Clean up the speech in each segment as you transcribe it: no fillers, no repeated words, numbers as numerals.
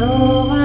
Doing anything.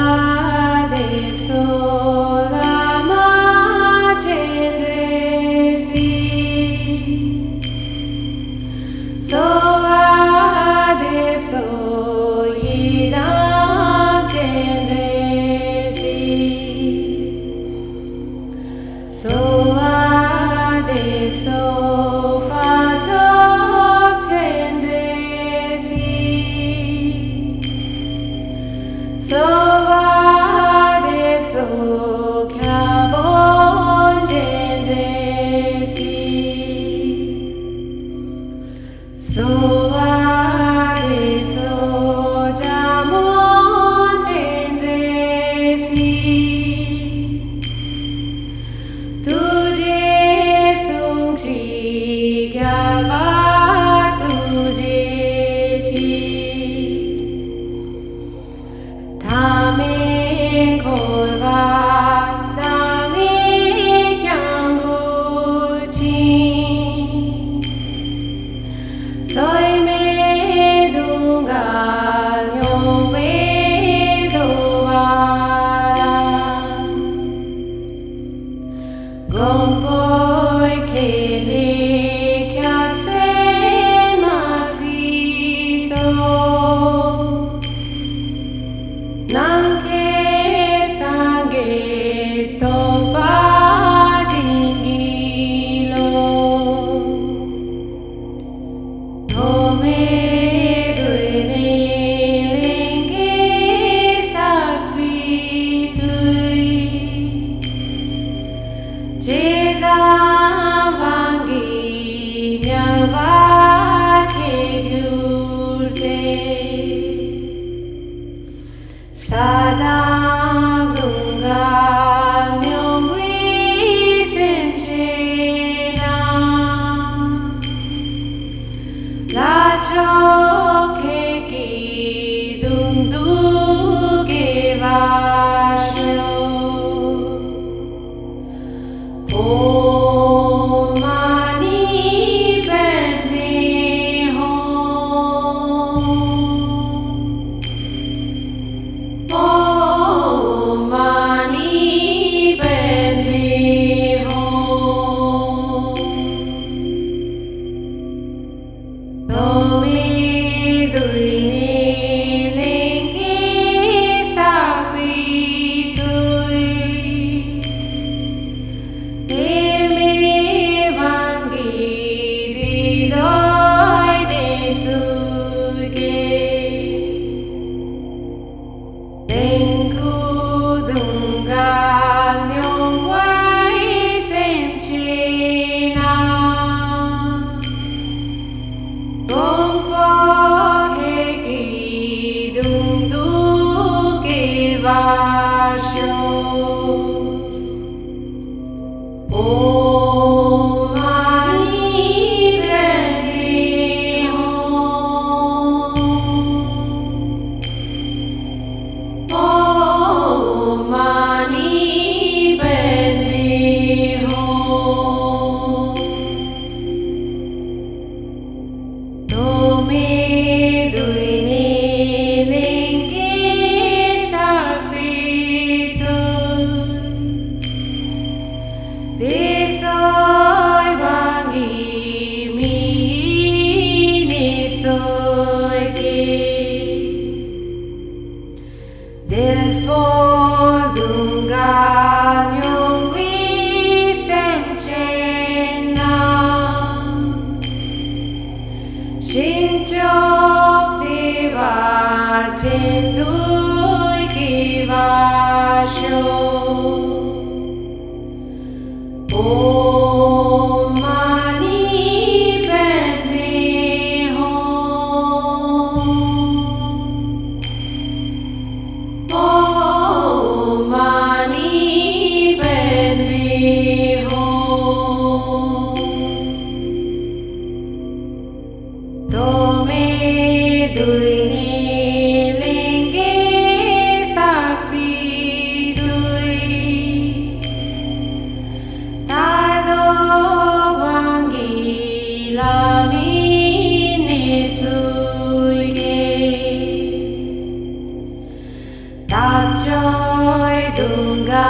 दूंगा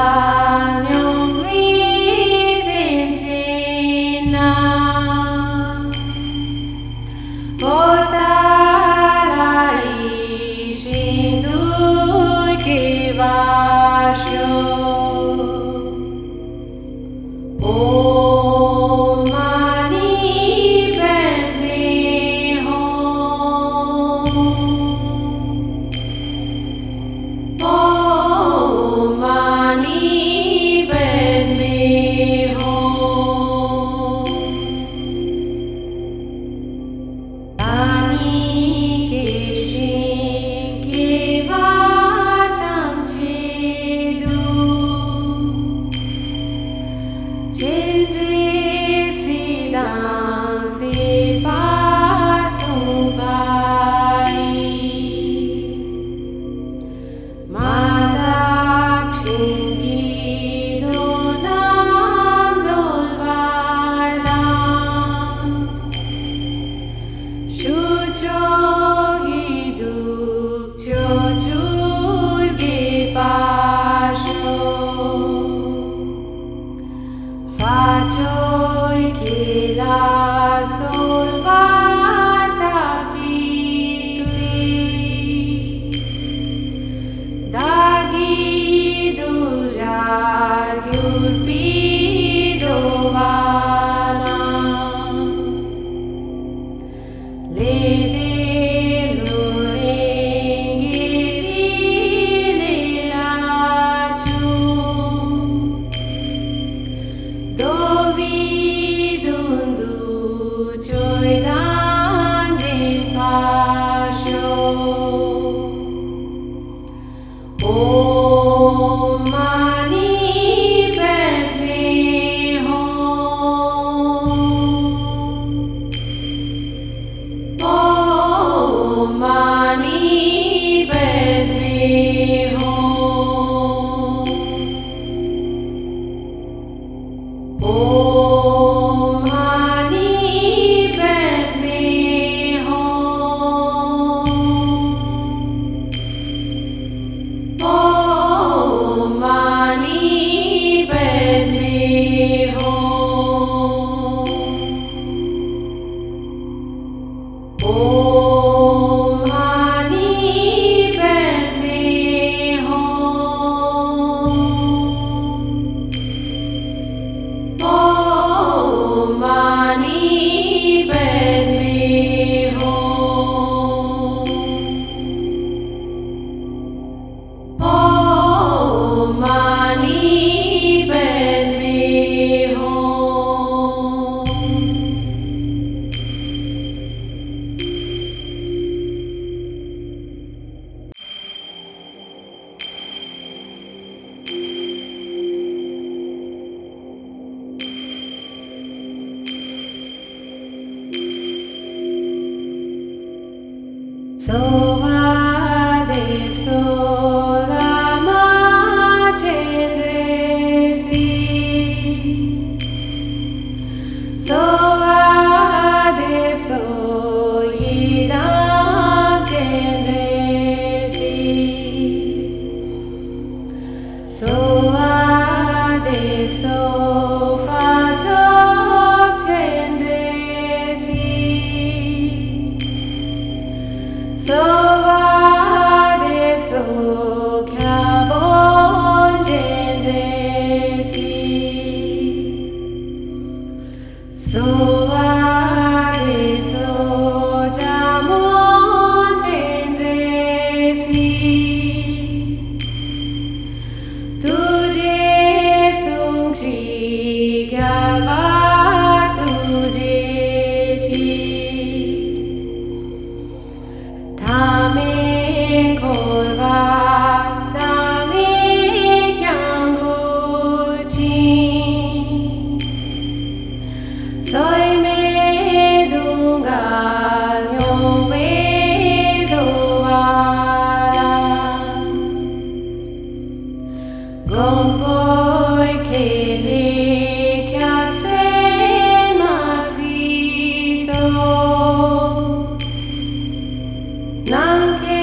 Nanke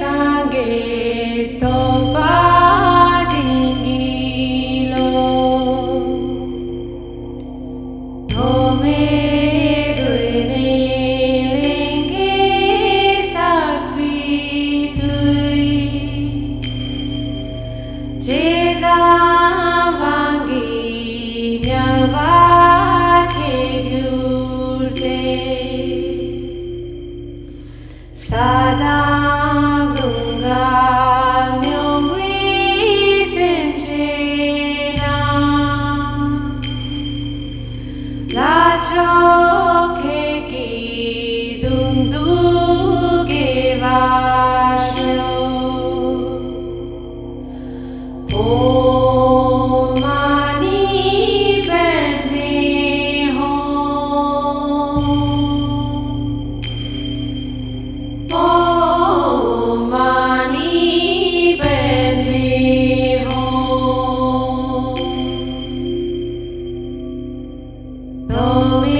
tange topa Om Mani Padme Hum. Om Mani Padme Hum. Tomi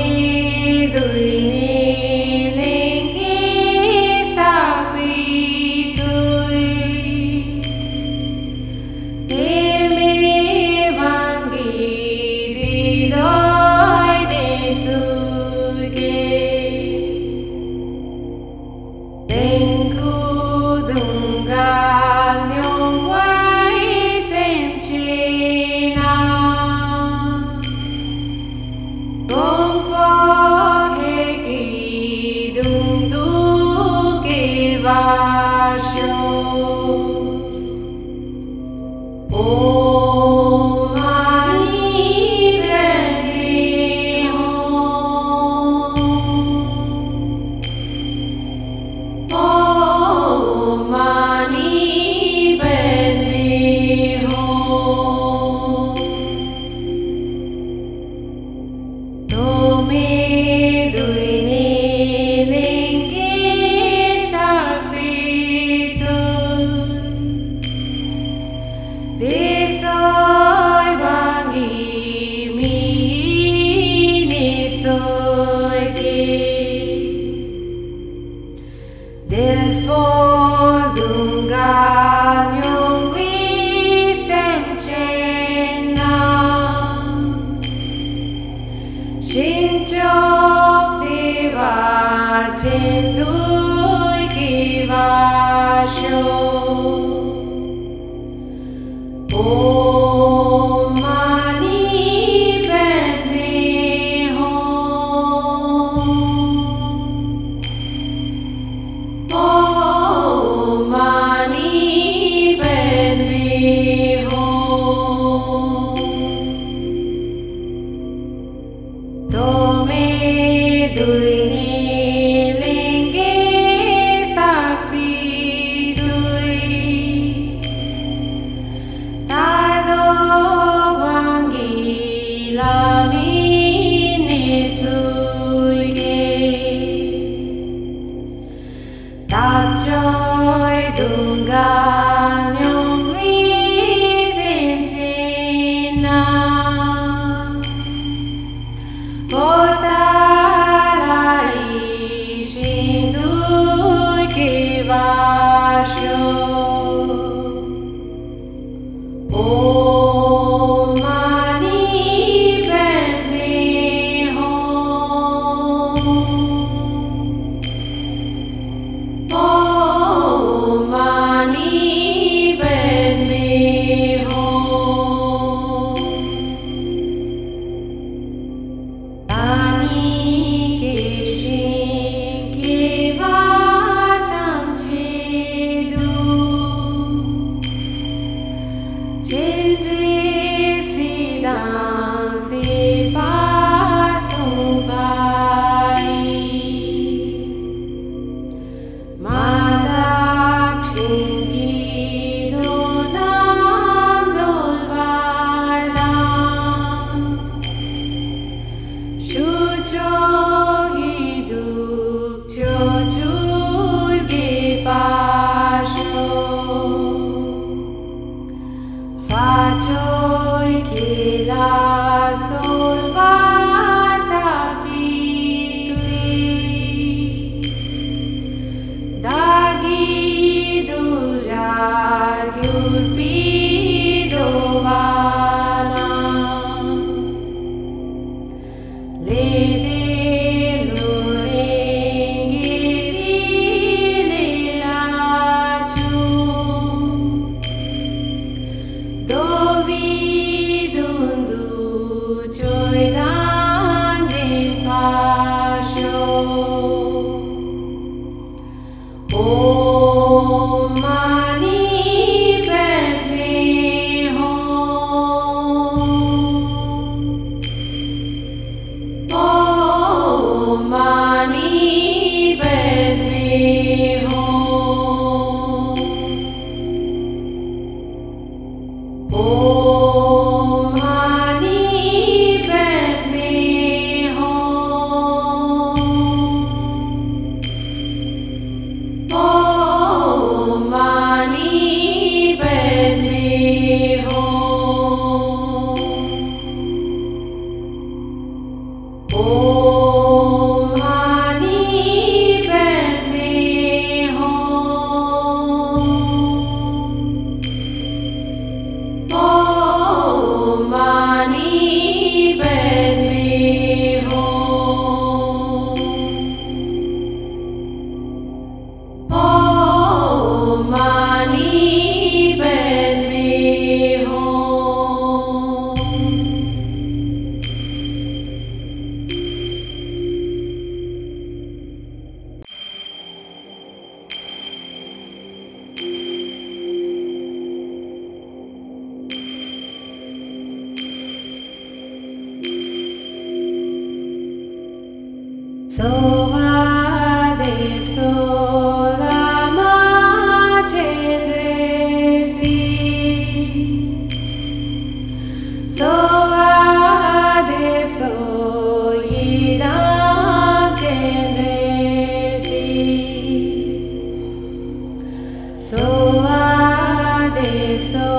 dui. Om Mani Padme Hum. Om Mani Padme Hum. Om Mani Padme Hum. Om Mani Padme Hum. Om Mani Padme Hum. Om Mani Padme Hum. Om Mani Padme Hum. So va de so la ma chere si. So va de so ye da chere si. So va de so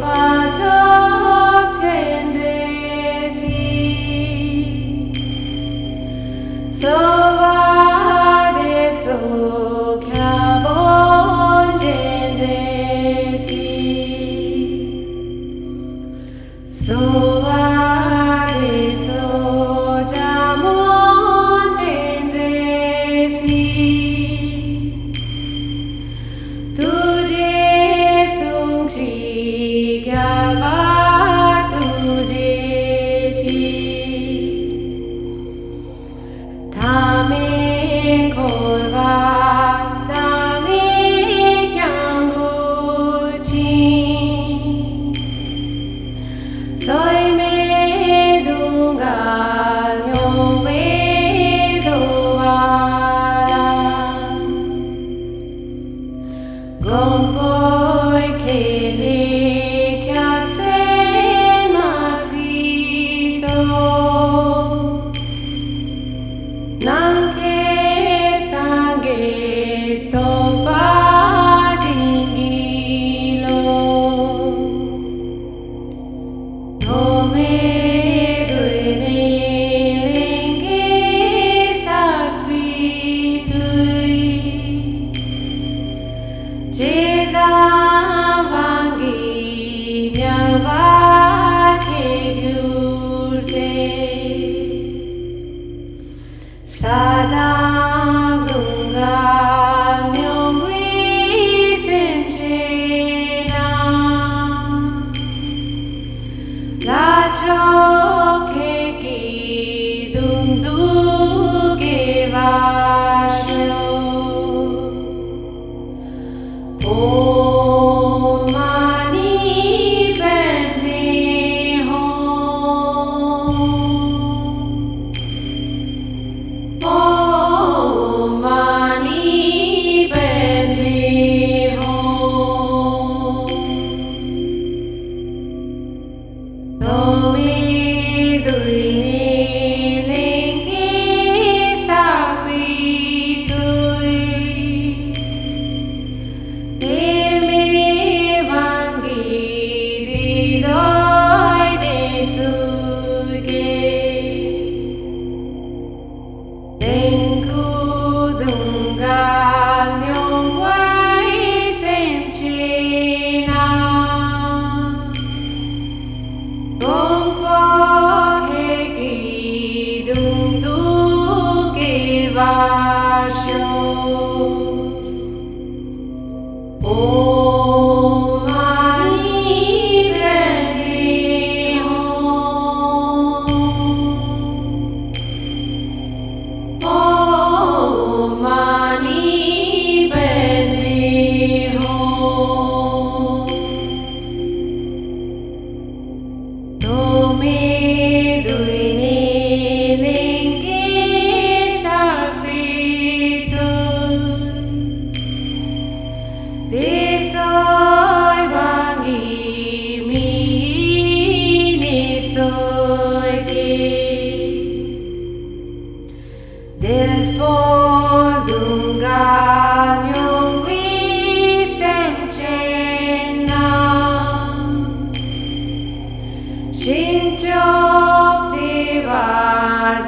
fa cho chere si. So Oh.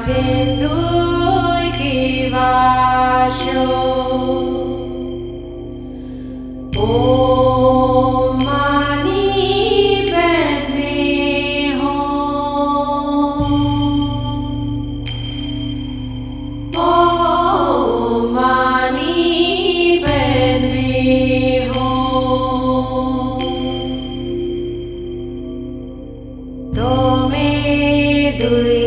वाचेन्दुर्ग्रीवाशो ओम मनि पद्मे हुम ओम मनि पद्मे हुम तो मैं दुर्ने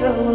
so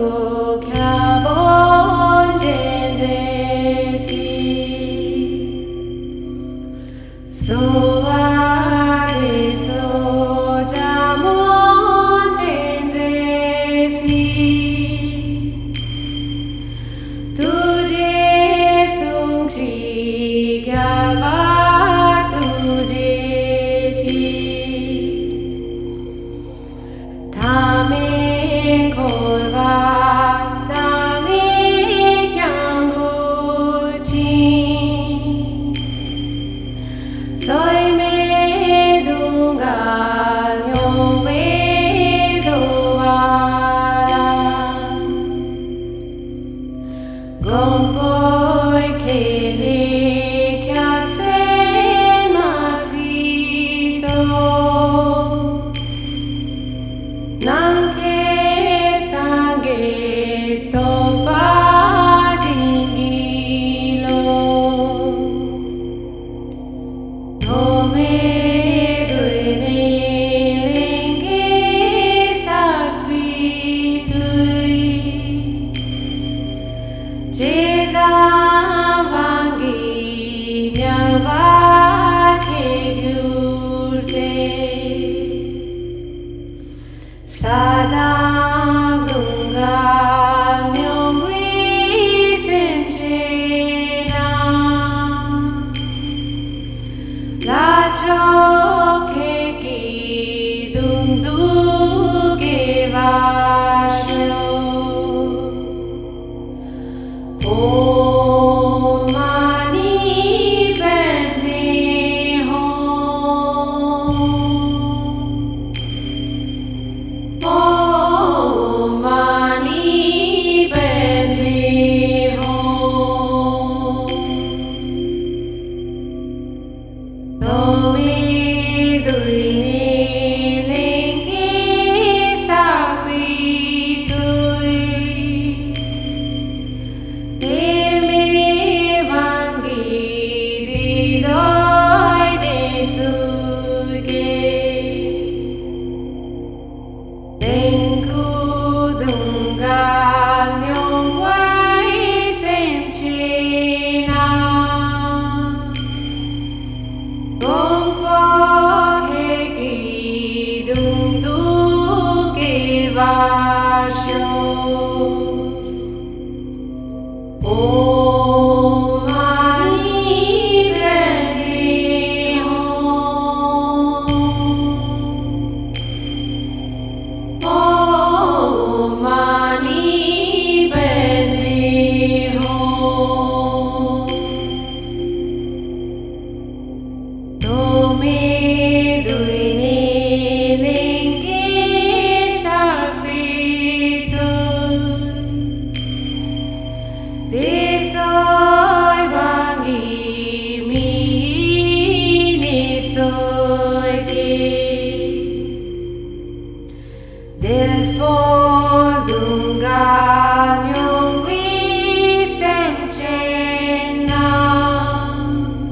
Therefore, Dunga Nyung Wi Feng Chen Nam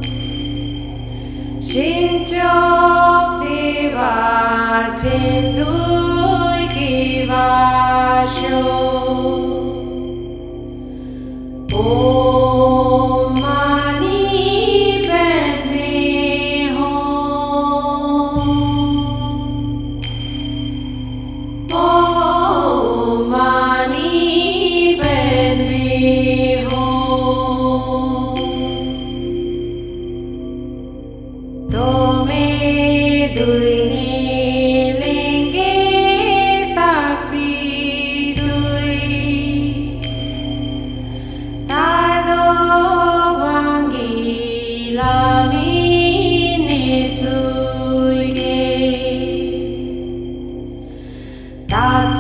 Shin Chok Te Wa Chen Dui Ki Wa Sho Om Mani Padme Hum Om Mani Padme Hum Tome Dui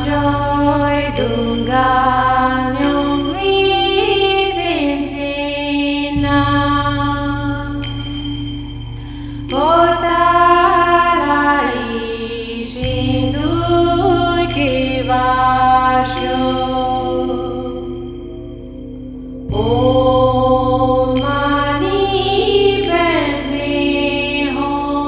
Joy Dunga Nyung Wi Sen Chin Nam Potarai Shin Dui Ki Wa Sho Om Mani Padme Hum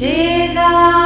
Jeda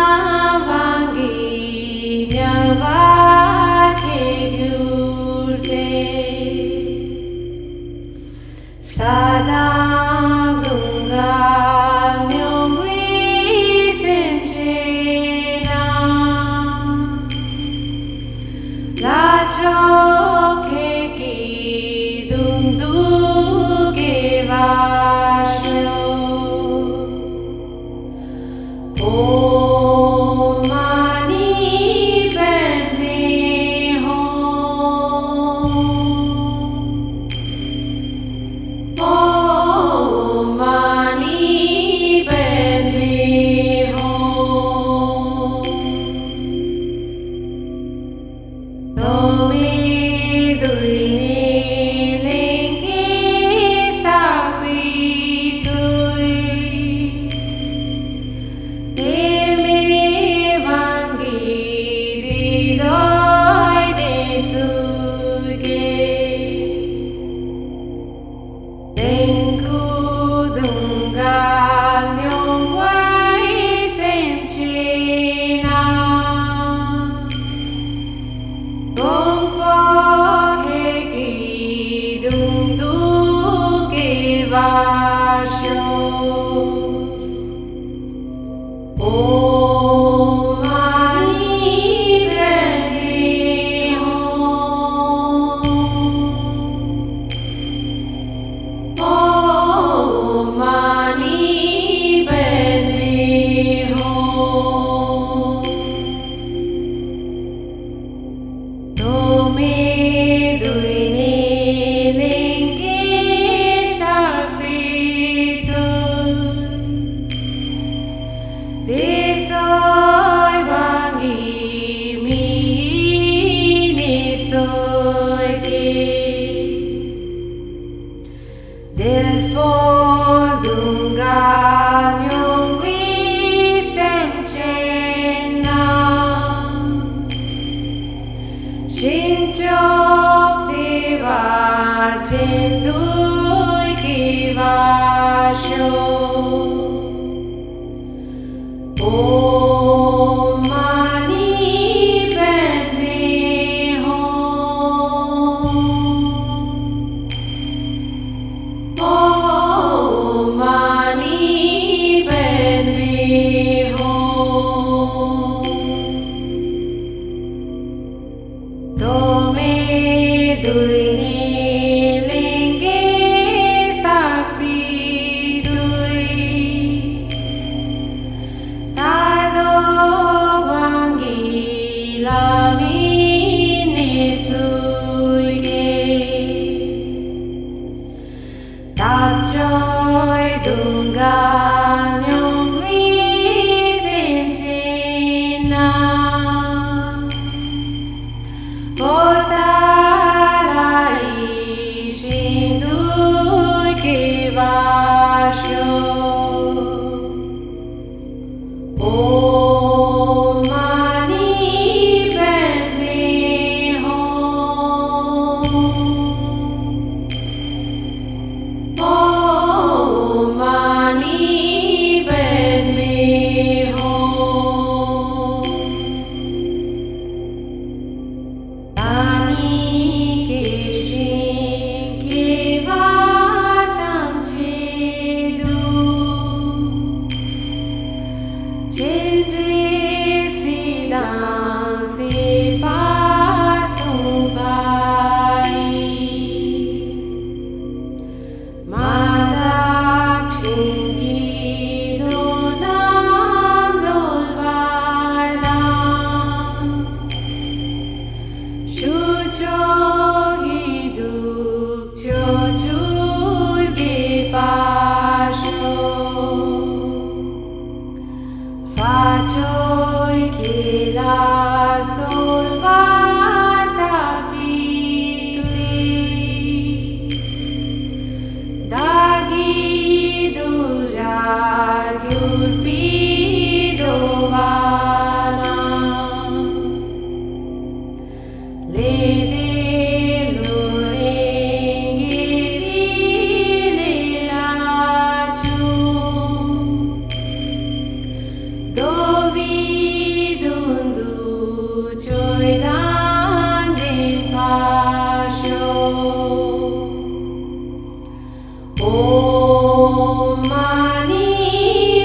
Om Mani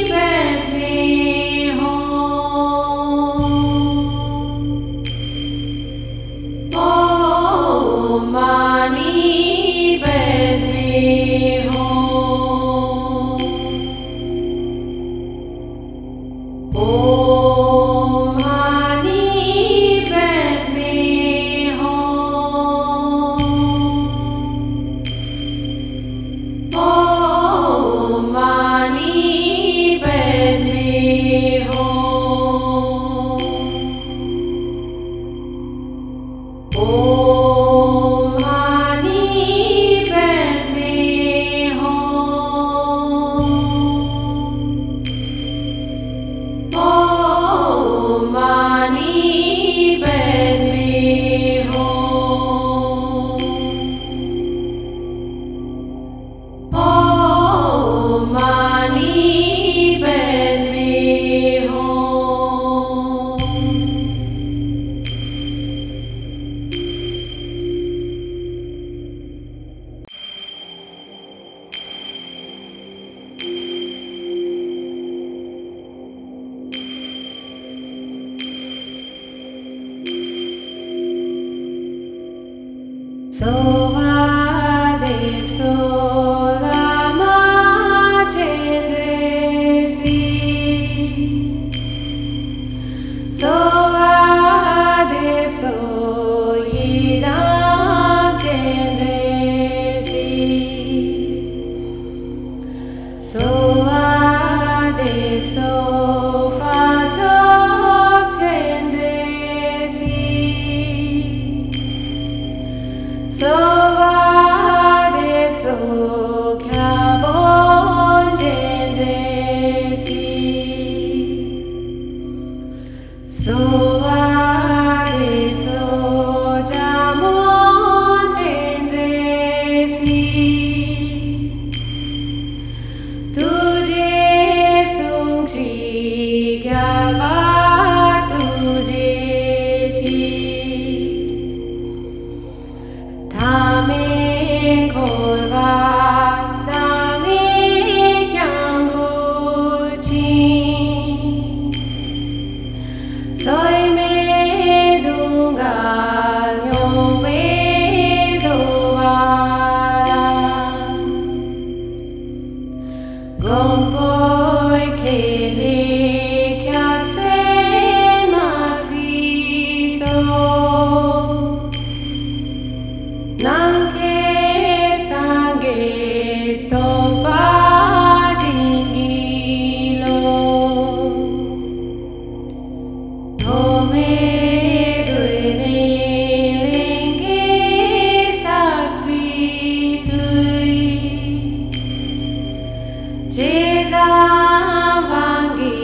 Padme Hum. Om Mani Padme Hum. Om Mani Padme Hum. Om Mani Padme Hum. Om Mani Padme Hum. Om Mani Padme Hum. Om Mani Padme Hum. So va de so la ma cere si. So va de so i da cere si. So va de so fa cho cere si. So Jeda vangi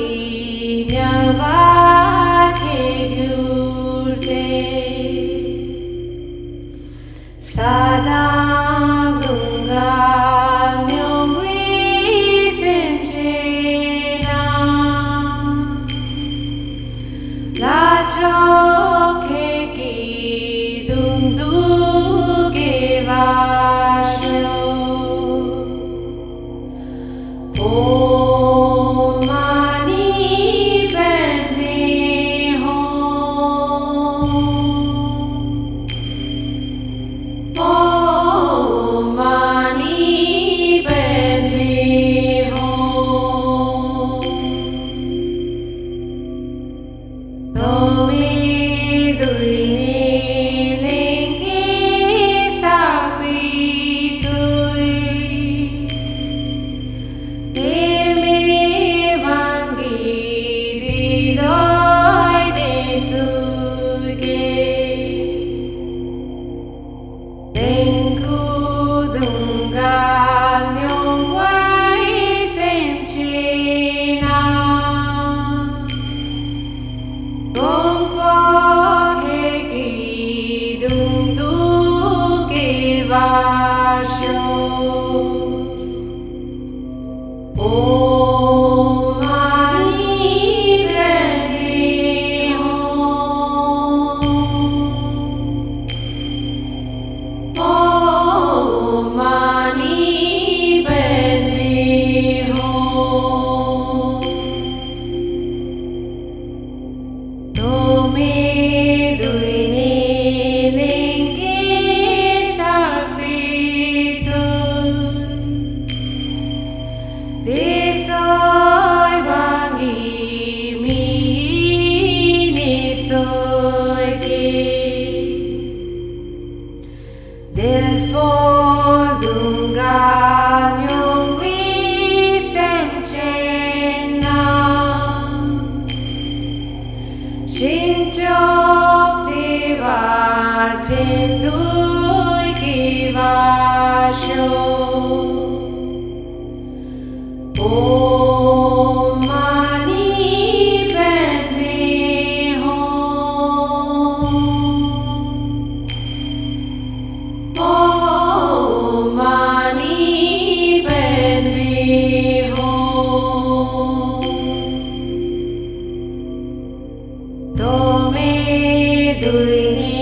soy me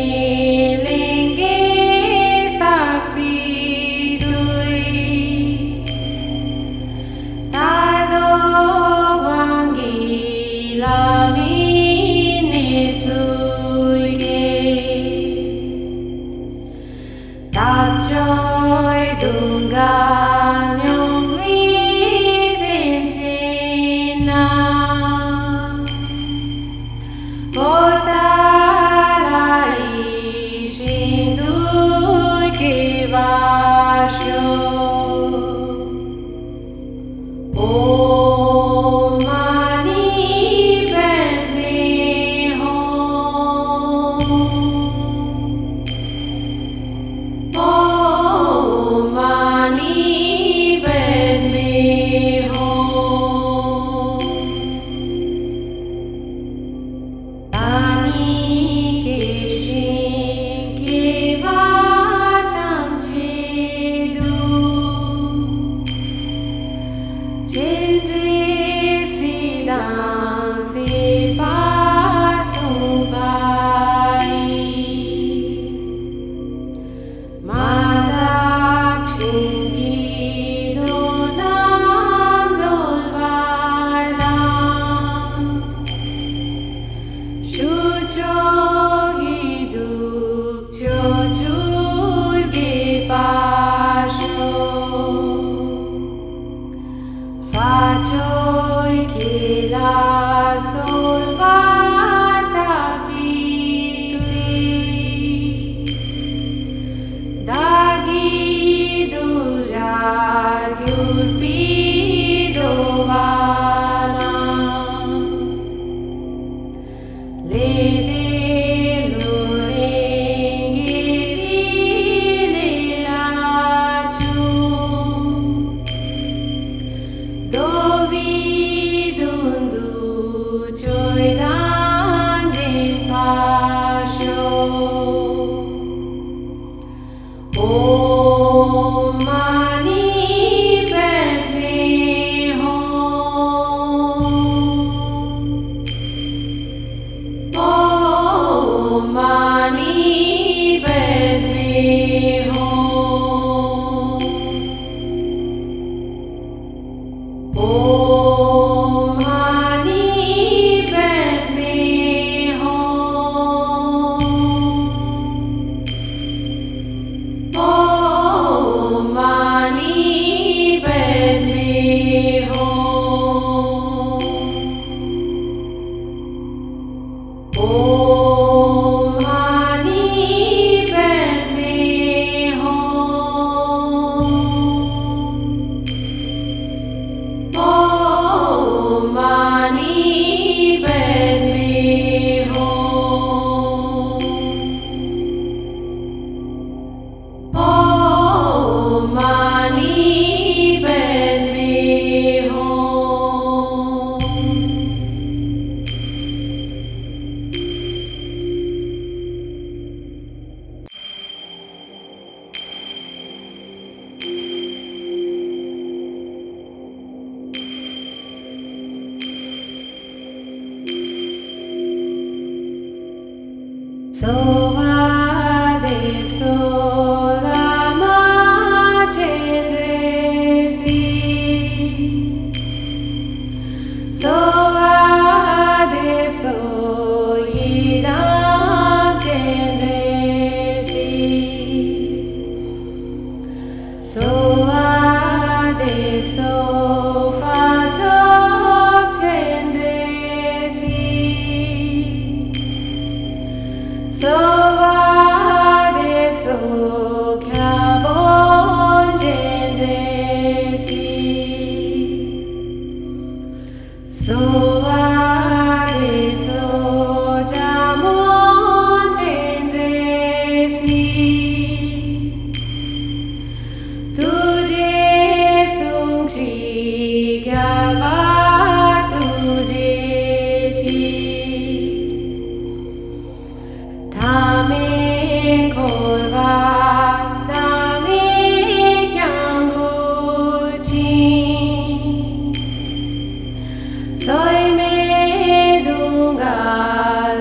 dunga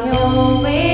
yo me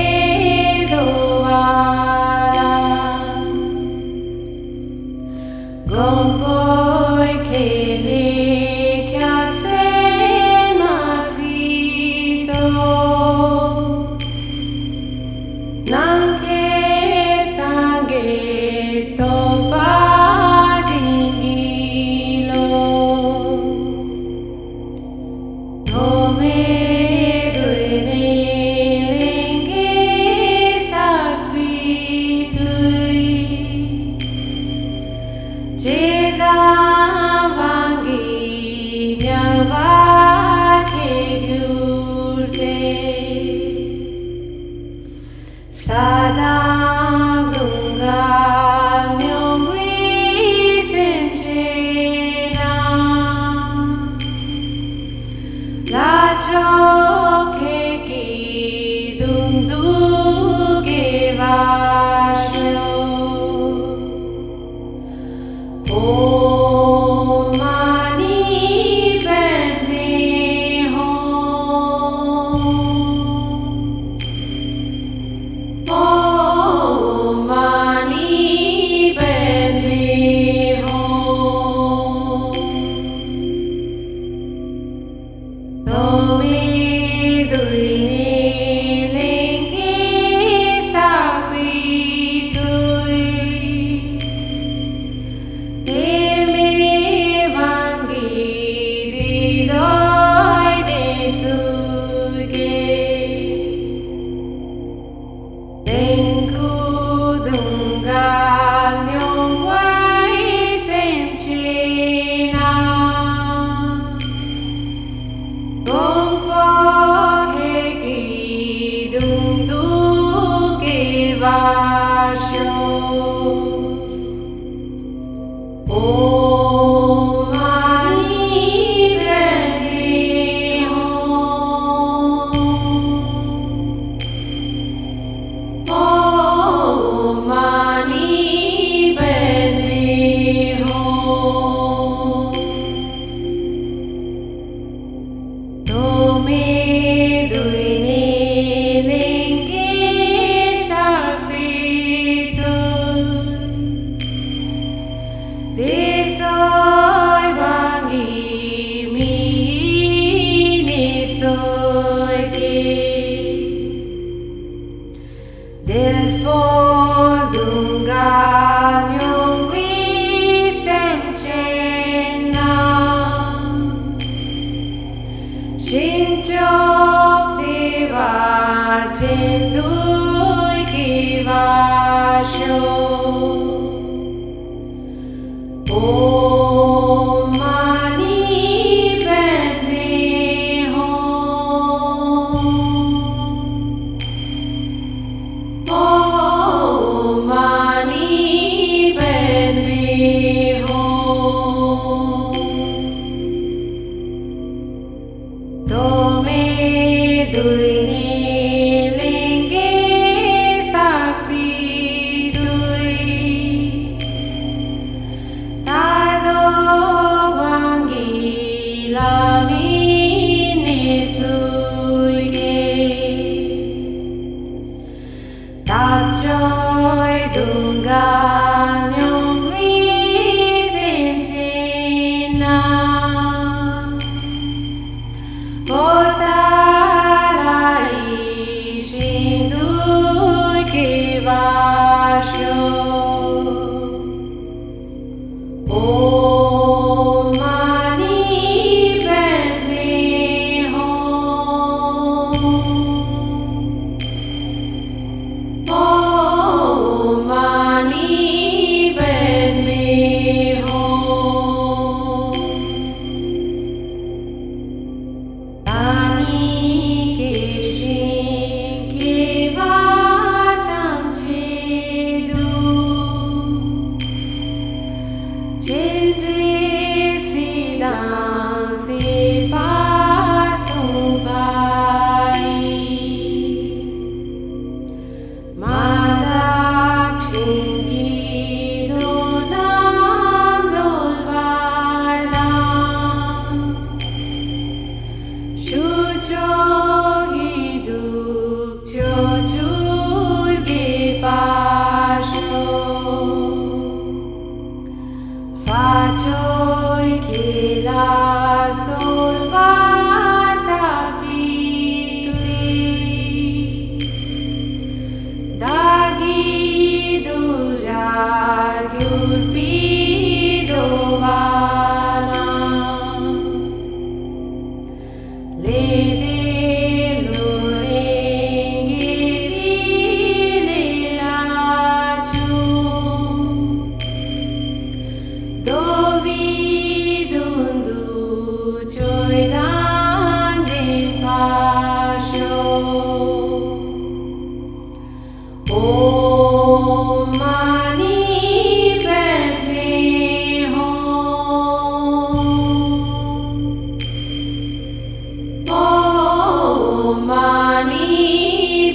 Om Mani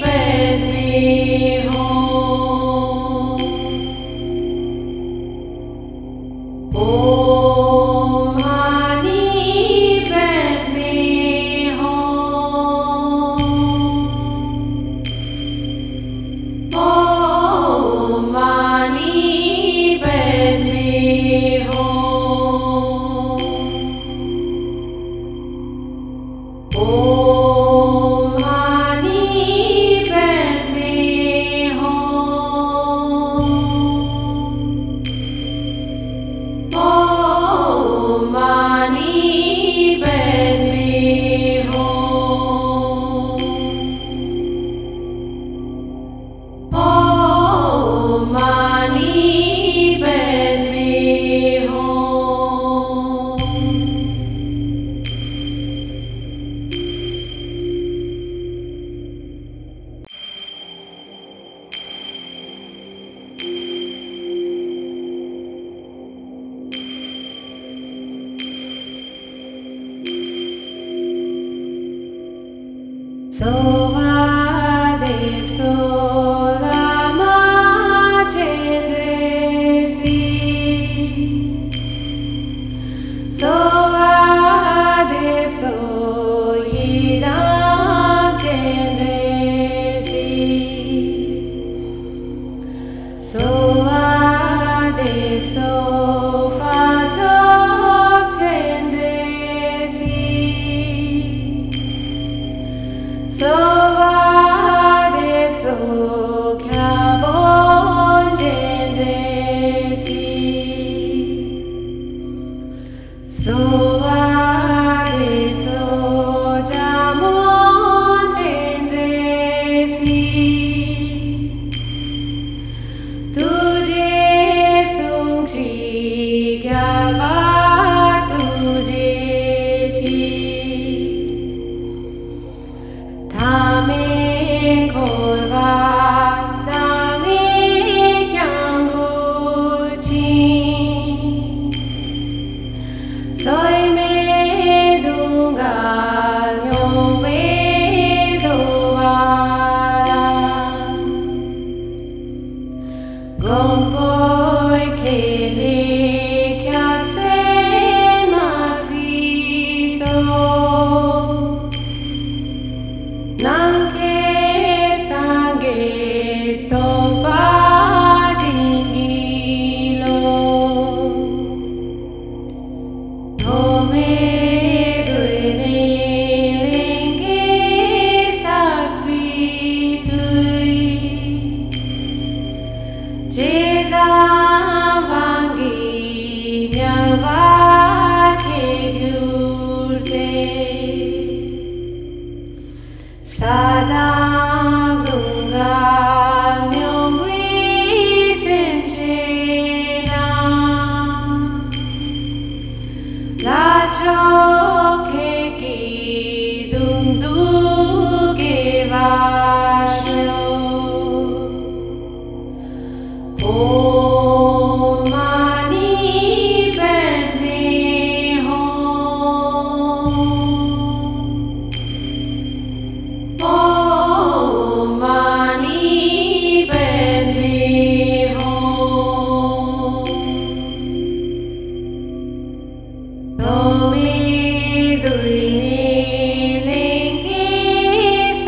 Padme Hum. Om Mani Padme Hum. Om Mani Padme Hum. Om Mani Padme Hum. Om Mani Padme Hum. Om Mani Padme Hum. Om Mani Padme Hum. Doing it, linking,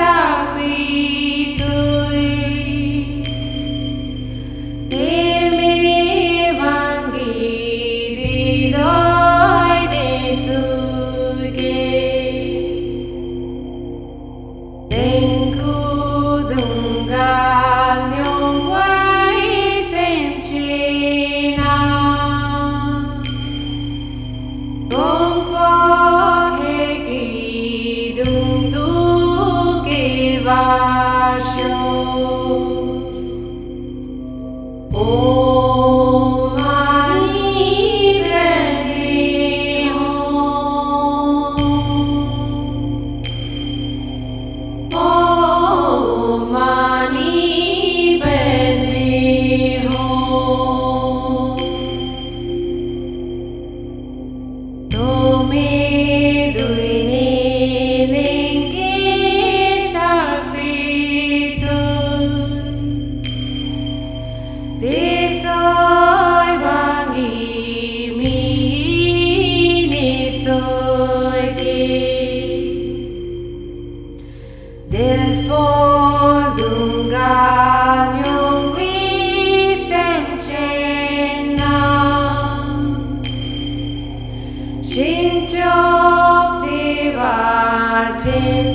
Om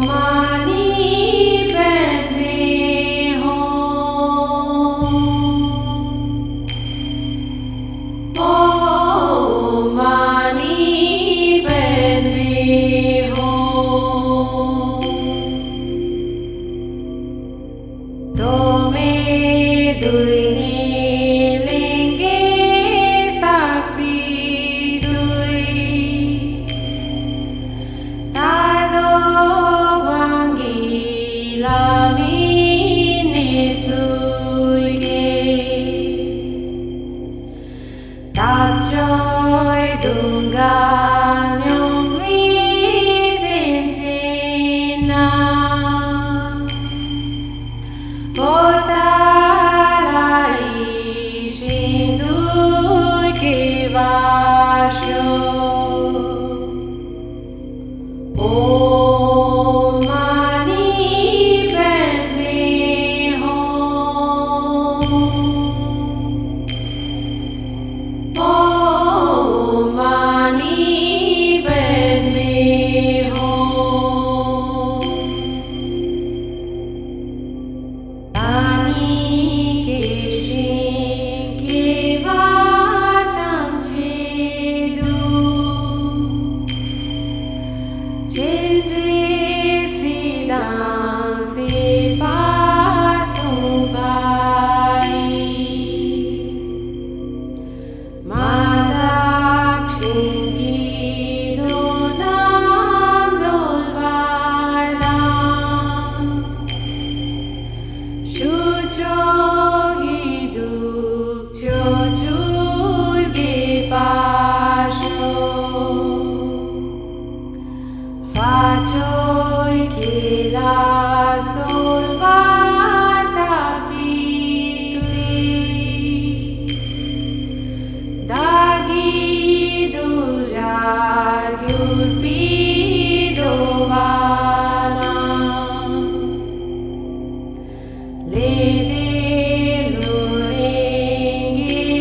Mani Padme Hum. Om Mani Padme Hum. तुम्हें दुनिया ले दे लो रेंगे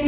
Om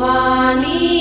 Mani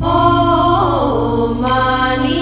Om Mani